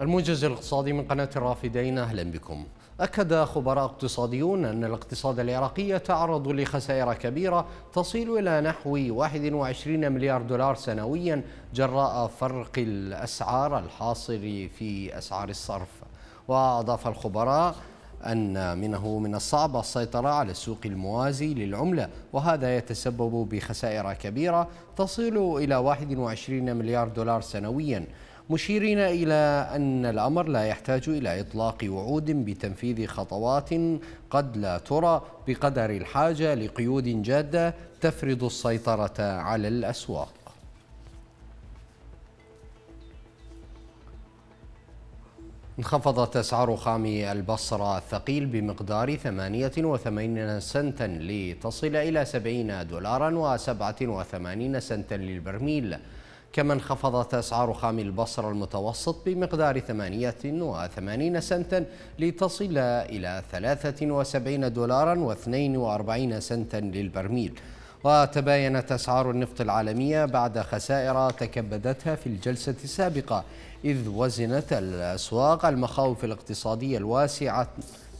الموجز الاقتصادي من قناة الرافدين، أهلا بكم. أكد خبراء اقتصاديون أن الاقتصاد العراقي يتعرض لخسائر كبيرة تصل إلى نحو 21 مليار دولار سنويا جراء فرق الأسعار الحاصل في أسعار الصرف. وأضاف الخبراء أن من الصعب السيطرة على السوق الموازي للعملة، وهذا يتسبب بخسائر كبيرة تصل إلى 21 مليار دولار سنويا، مشيرين إلى أن الأمر لا يحتاج إلى إطلاق وعود بتنفيذ خطوات قد لا ترى بقدر الحاجة لقيود جادة تفرض السيطرة على الأسواق. انخفضت أسعار خام البصرة الثقيل بمقدار 88 سنتا لتصل إلى 70 دولارا و87 سنتا للبرميل، كما انخفضت أسعار خام البصرة المتوسط بمقدار 88 سنتا لتصل إلى 73 دولارا و42 سنتا للبرميل. وتباينت أسعار النفط العالمية بعد خسائر تكبدتها في الجلسة السابقة، إذ وزنت الأسواق المخاوف الاقتصادية الواسعة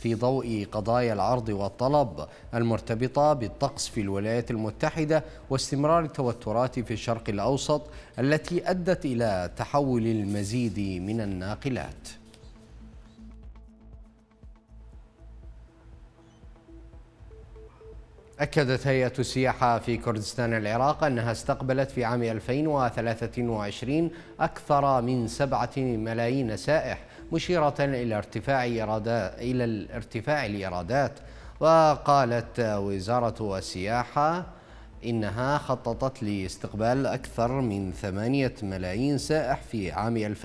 في ضوء قضايا العرض والطلب المرتبطة بالطقس في الولايات المتحدة واستمرار التوترات في الشرق الأوسط التي أدت إلى تحول المزيد من الناقلات. أكدت هيئة السياحة في كردستان العراق أنها استقبلت في عام 2023 أكثر من 7 ملايين سائح، مشيرة إلى الارتفاع الإيرادات. وقالت وزارة السياحة إنها خططت لاستقبال أكثر من 8 ملايين سائح في عام 2023،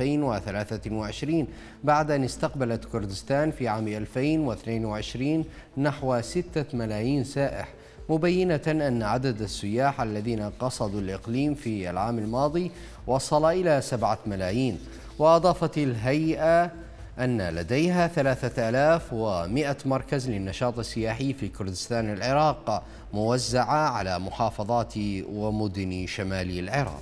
بعد أن استقبلت كردستان في عام 2022 نحو 6 ملايين سائح، مبينة أن عدد السياح الذين قصدوا الإقليم في العام الماضي وصل إلى 7 ملايين. وأضافت الهيئة أن لديها 3100 مركز للنشاط السياحي في كردستان العراق، موزعة على محافظات ومدن شمال العراق.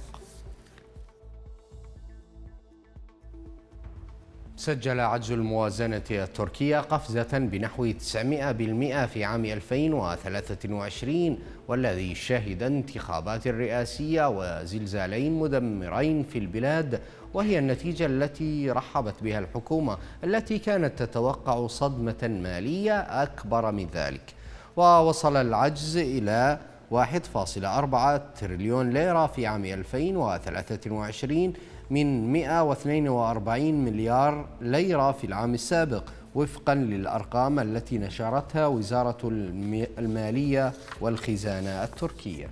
سجل عجز الموازنة التركية قفزة بنحو 900% في عام 2023، والذي شهد انتخابات رئاسية وزلزالين مدمرين في البلاد، وهي النتيجة التي رحبت بها الحكومة التي كانت تتوقع صدمة مالية أكبر من ذلك. ووصل العجز إلى 1.4 تريليون ليرة في عام 2023 من 142 مليار ليرة في العام السابق، وفقا للأرقام التي نشرتها وزارة المالية والخزانة التركية.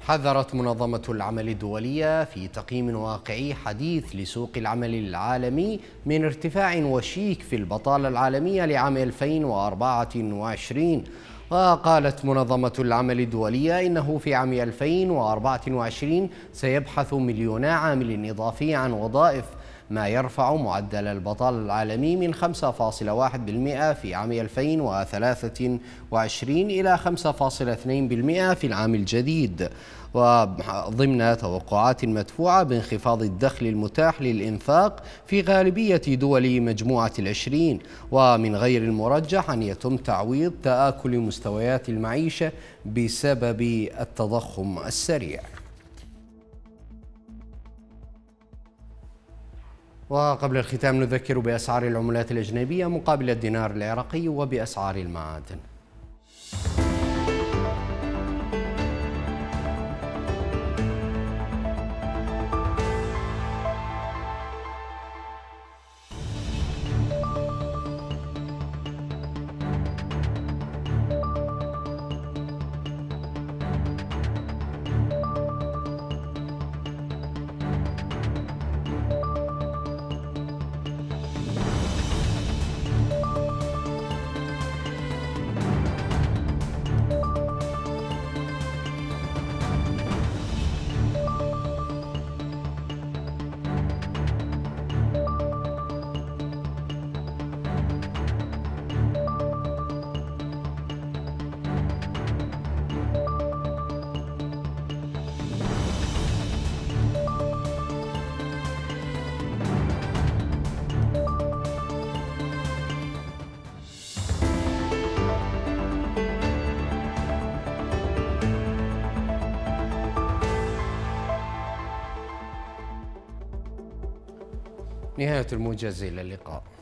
حذرت منظمة العمل الدولية في تقييم واقعي حديث لسوق العمل العالمي من ارتفاع وشيك في البطالة العالمية لعام 2024. وقالت منظمة العمل الدولية إنه في عام 2024 سيبحث مليونا عامل إضافي عن وظائف، ما يرفع معدل البطالة العالمي من 5.1% في عام 2023 إلى 5.2% في العام الجديد، وضمن توقعات مدفوعة بانخفاض الدخل المتاح للإنفاق في غالبية دول مجموعة ال20، ومن غير المرجح أن يتم تعويض تآكل مستويات المعيشة بسبب التضخم السريع. وقبل الختام نذكر بأسعار العملات الأجنبية مقابل الدينار العراقي وبأسعار المعادن. نهاية الموجز، إلى اللقاء.